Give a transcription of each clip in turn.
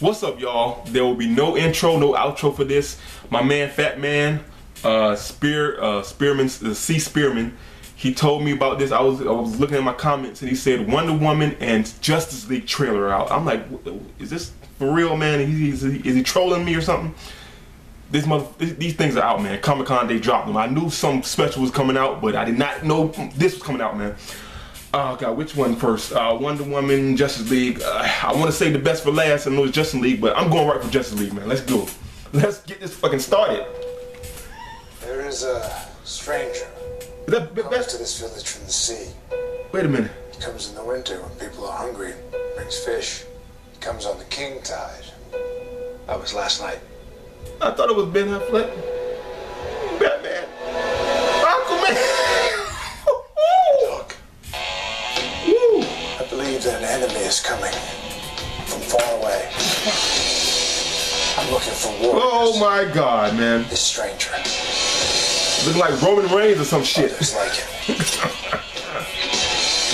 What's up, y'all? There will be no intro, no outro for this. My man, Fat Man, C. Spearman, he told me about this. I was looking at my comments and he said Wonder Woman and Justice League trailer out. I'm like, is this for real, man? Is he trolling me or something? These things are out, man. Comic-Con, they dropped them. I knew some special was coming out, but I did not know this was coming out, man. Oh God, which one first? Wonder Woman, Justice League. I want to say the best for last. I know it's Justice League, but I'm going right for Justice League, man. Let's do it. Let's get this fucking started. There is a stranger that comes to this village from the sea. Wait a minute. He comes in the winter when people are hungry, brings fish. He comes on the king tide. That was last night. I thought it was Ben Affleck. Batman. Aquaman. Look. Woo. I believe that an enemy is coming from far away. I'm looking for war. Oh my God, man. This stranger. Look like Roman Reigns or some shit. Looks like it.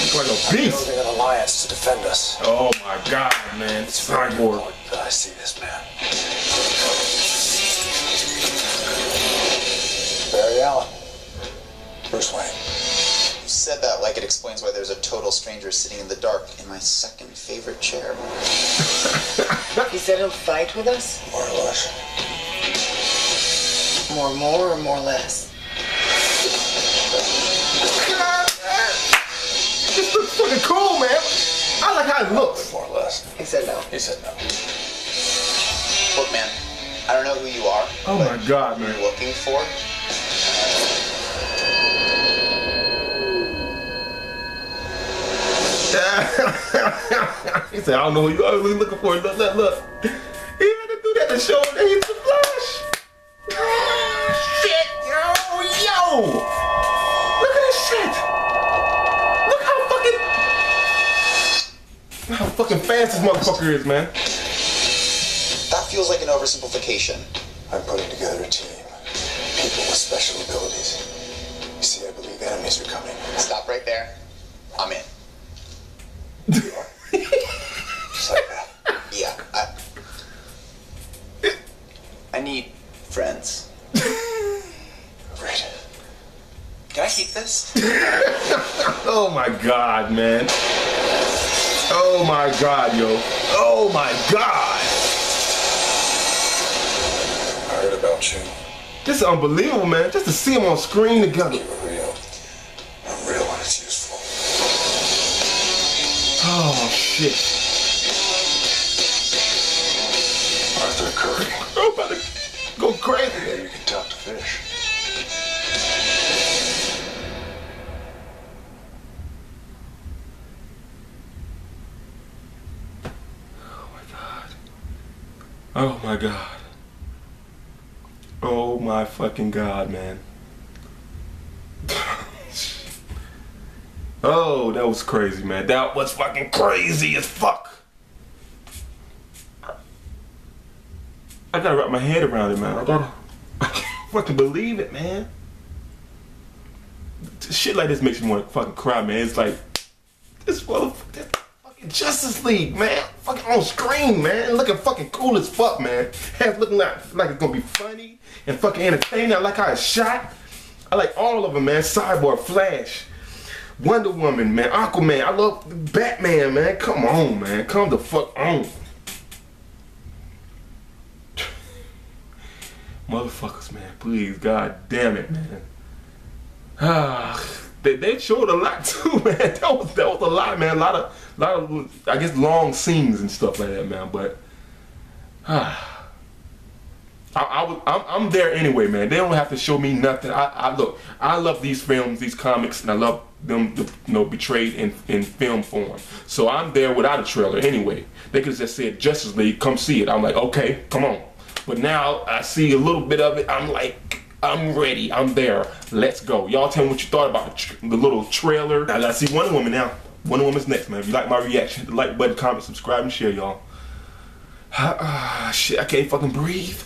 Looks like a beast. I'm building an alliance to defend us. Oh my God, man. It's very important that I see this man. Barry Allen. Bruce Wayne. You said that like it explains why there's a total stranger sitting in the dark in my second favorite chair. He said he'll fight with us? More or less. More or more less? This looks fucking cool, man. I like how it looks. More or less. He said no. He said no. Look, man, I don't know who you are. Oh my God, man. What you're looking for? He said, I don't know who you are looking for. Look. He had to do that to show that he's the Flash. Shit, yo. Look at this shit. Look how fucking fast this motherfucker is, man. That feels like an oversimplification. I'm putting together a team. People with special abilities. You see, I believe enemies are coming. Stop right there. I'm in. Just like that. Yeah. I need friends. Right. Can I keep this? Oh my God, man. Oh my God, yo. Oh my God. I heard about you. This is unbelievable, man. Just to see him on screen together. I'm real when it's useful. Oh, shit. Arthur Curry. I'm about to go crazy. Yeah, you can talk to fish. Oh, my God. Oh, my God. Oh, my fucking God, man. Oh, that was crazy, man. That was fucking crazy as fuck. I gotta wrap my head around it, man. I can't fucking believe it, man. Shit like this makes me want to fucking cry, man. It's like, this motherfucking Justice League, man. Fucking on screen, man. Looking fucking cool as fuck, man. It's looking like it's gonna be funny and fucking entertaining. I like how it's shot. I like all of them, man. Cyborg, Flash. Wonder Woman, man, Aquaman, I love Batman, man. Come on, man, come the fuck on. Motherfuckers, man, please, God damn it, man. They showed a lot too, man. That was a lot, man. A lot of I guess long scenes and stuff like that, man. But I'm there anyway, man. They don't have to show me nothing. I love these films, these comics, and I love them, betrayed in film form. So I'm there without a trailer anyway. They could just say Justice League, come see it. I'm like, okay, come on. But now I see a little bit of it. I'm like, I'm ready. I'm there. Let's go. Y'all tell me what you thought about the little trailer. I see Wonder Woman now. Wonder Woman's next, man. If you like my reaction, hit the like button, comment, subscribe, and share, y'all. Shit, I can't fucking breathe.